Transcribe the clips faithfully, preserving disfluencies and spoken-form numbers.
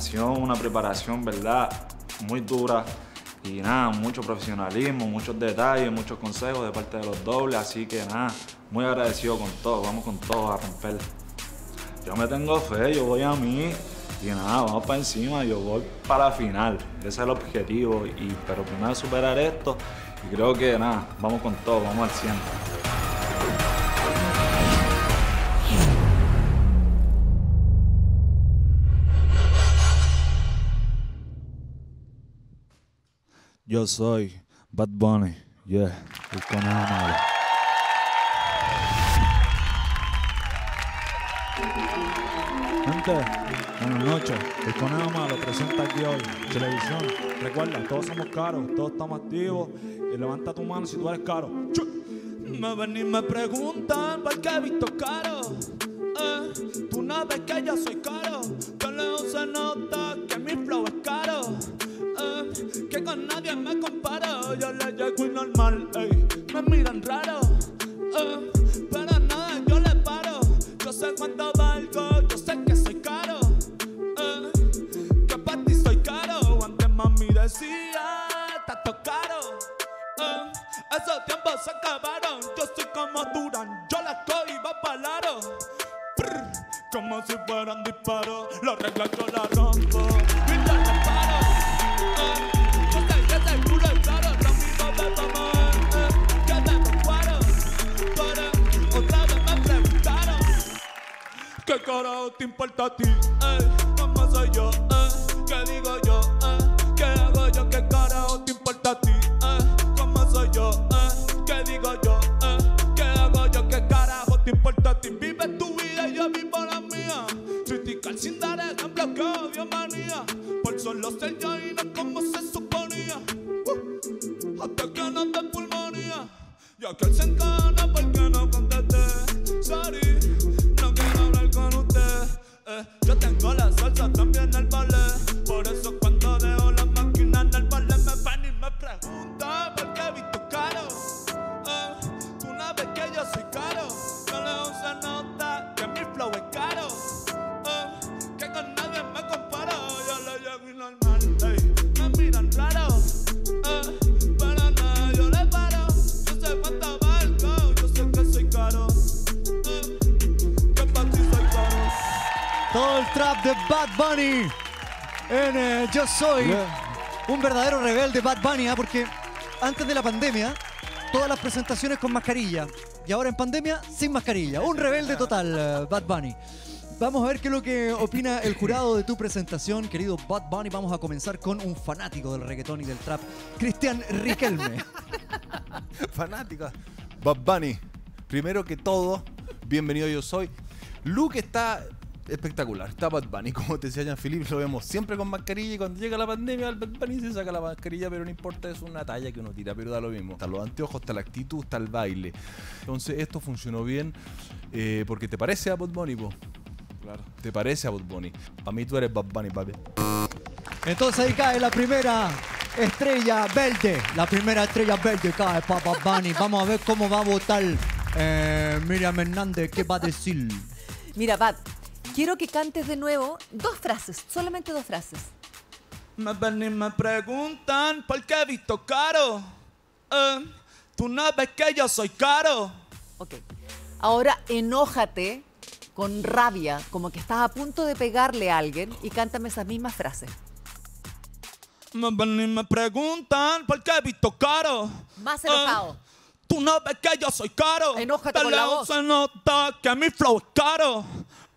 Ha sido una preparación, ¿verdad?, muy dura y nada, mucho profesionalismo, muchos detalles, muchos consejos de parte de los dobles, así que nada, muy agradecido con todo, vamos con todo a romper. Yo me tengo fe, yo voy a mí y nada, vamos para encima, yo voy para la final, ese es el objetivo, y, pero primero superar esto y creo que nada, vamos con todo, vamos al cien. Yo soy Bad Bunny, yeah, el conejo malo. Gente, buenas noches. El conejo malo presenta aquí hoy, Chilevisión. Recuerda, todos somos caros, todos estamos activos. Y levanta tu mano si tú eres caro. Me ven y me preguntan por qué he visto caro. Eh, tú no ves que yo soy caro. Yo leo, se nota que mi flow es caro. Que con nadie me comparo, yo le llego y normal, ey. Me miran raro, eh. pero nada, yo le paro. Yo sé cuánto valgo, yo sé que soy caro, eh. que para ti soy caro. Antes mami decía, tanto caro, eh. esos tiempos se acabaron. Yo soy como Durán, yo la cojo y va para el aro. Como si fueran disparos, la regla yo la rompo y la reparo. Yo sé que ese culo es claro, Ramiro de mamá, que te preparo. Pero otra vez me preguntaron, ¿qué carajo te importa a ti? Eh, ¿Cómo soy yo? Eh, ¿Qué digo yo? Eh, ¿Qué hago yo? ¿Qué carajo te importa a ti? Eh, ¿Cómo soy yo? Eh, ¿Qué digo yo? Eh, ¿Qué hago yo? ¿Qué carajo te importa a ti? Vive tu vida y yo vivo la mía. Criticar sin dar ejemplo, que odio manía. Por solo ser yo y no como se suponía. uh, Hasta que no te pulmonía. Y aquel se encana porque no contesté. Sorry, no quiero hablar con usted. eh, Yo tengo la salsa, también el ballet. Por eso cuando dejo la máquina en el ballet, me ven y me preguntan por qué he visto caro. eh, Tú no ves que yo soy caro. No le uso nota que mi flow es caro. Todo el trap de Bad Bunny en eh, Yo Soy, yeah. Un verdadero rebelde Bad Bunny, ¿eh? Porque antes de la pandemia todas las presentaciones con mascarilla y ahora en pandemia sin mascarilla. Un rebelde total, Bad Bunny. Vamos a ver qué es lo que opina el jurado de tu presentación, querido Bad Bunny. Vamos a comenzar con un fanático del reggaetón y del trap, Cristián Riquelme. Fanático. Bad Bunny, primero que todo, bienvenido Yo Soy. Luke está... espectacular, está Bad Bunny, como te decía Jean-Philippe, lo vemos siempre con mascarilla y cuando llega la pandemia el Bad Bunny se saca la mascarilla, pero no importa, es una talla que uno tira, pero da lo mismo. Están los anteojos, está la actitud, está el baile. Entonces esto funcionó bien eh, porque te parece a Bad Bunny, po. Claro. Te parece a Bad Bunny. Para mí tú eres Bad Bunny, papi. Entonces ahí cae la primera estrella verde, la primera estrella verde cae para Bad Bunny. Vamos a ver cómo va a votar eh, Myriam Hernández, qué va a decir. Mira, Bad, quiero que cantes de nuevo dos frases, solamente dos frases. Me ven y me preguntan por qué he visto caro. Eh, tú no ves que yo soy caro. Ok. Ahora enójate con rabia, como que estás a punto de pegarle a alguien, y cántame esas mismas frases. Me ven y me preguntan por qué he visto caro. Más enojado. Eh, tú no ves que yo soy caro. Enójate Te con la voz. Se nota que mi flow es caro.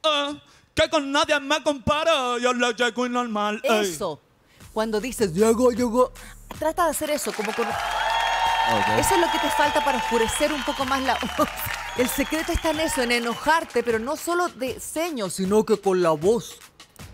Eh, que con nadie me comparo, yo le llego y normal. Ey. Eso, cuando dices llego, llego, trata de hacer eso, como con... Okay. Eso es lo que te falta para oscurecer un poco más la voz. El secreto está en eso, en enojarte, pero no solo de seños, sino que con la voz.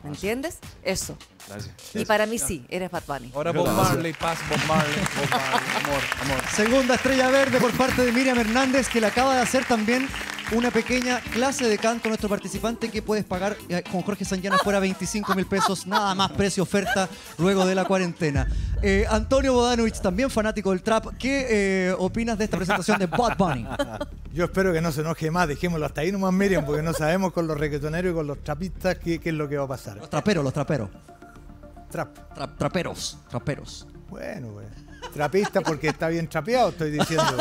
¿Me entiendes? Eso. Gracias. Y para mí sí, eres Bad Bunny. Ahora Bob Marley, paz, Bob Marley, Bob Marley, amor, amor. Segunda estrella verde por parte de Myriam Hernández, que la acaba de hacer también una pequeña clase de canto a nuestro participante que puedes pagar eh, con Jorge Sanziana fuera veinticinco mil pesos, nada más precio oferta luego de la cuarentena. Eh, Antonio Vodanovic, también fanático del trap, ¿qué eh, opinas de esta presentación de Bad Bunny? Yo espero que no se enoje más, dejémoslo hasta ahí nomás, Myriam, porque no sabemos con los reggaetoneros y con los trapistas qué, qué es lo que va a pasar. Los traperos, los traperos. Trap. Tra traperos, traperos. Bueno, güey. Trapista porque está bien trapeado, estoy diciendo.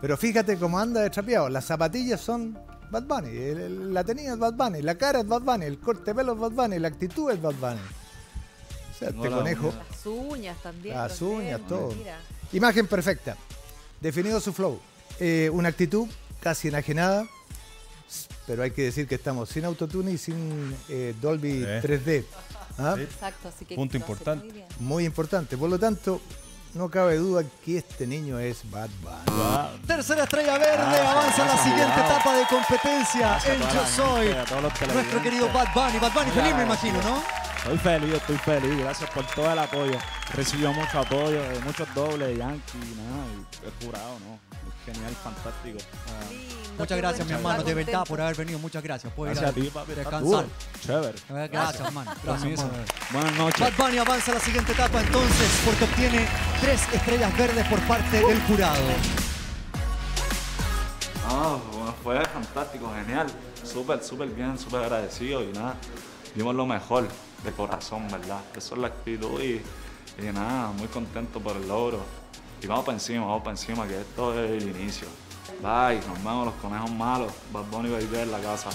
Pero fíjate cómo anda de trapeado. Las zapatillas son Bad Bunny. El, el, la tenía es Bad Bunny. La cara es Bad Bunny. El corte de pelo es Bad Bunny. La actitud es Bad Bunny. O sea, este conejo. Las uñas también. Las uñas, todo. Mira. Imagen perfecta. Definido su flow. Eh, una actitud casi enajenada. Pero hay que decir que estamos sin autotune y sin eh, Dolby eh. tres D. ¿Ah? Sí. Exacto, así que punto importante. Muy importante. Por lo tanto, no cabe duda que este niño es Bad Bunny. Wow. Tercera estrella verde, ah, avanza a la siguiente wow. etapa de competencia. El Yo Soy, gente, nuestro querido Bad Bunny. Bad Bunny, feliz, me imagino, ¿no? Estoy feliz, yo estoy feliz. Gracias por todo el apoyo. Recibió mucho apoyo, muchos dobles de Yankee, nada, y el jurado, ¿no? Genial, fantástico. Ah. Sí. Muchas gracias, mi hermano, de verdad, por haber venido. Muchas gracias. Puedes gracias ir a, a ti, papi. Descansar. Chévere. Gracias, gracias, hermano. Gracias, hermano. Buenas noches. Bad Bunny avanza a la siguiente etapa, entonces, porque obtiene tres estrellas verdes por parte uh. del jurado. Ah, bueno, fue fantástico, genial. Súper, súper bien, súper agradecido. Y nada, dimos lo mejor de corazón, ¿verdad? Eso es la actitud y, y nada, muy contento por el logro. Y vamos para encima, vamos para encima, que esto es el inicio. Bye, nos vemos los conejos malos. Bad Bunny va a ir en la casa.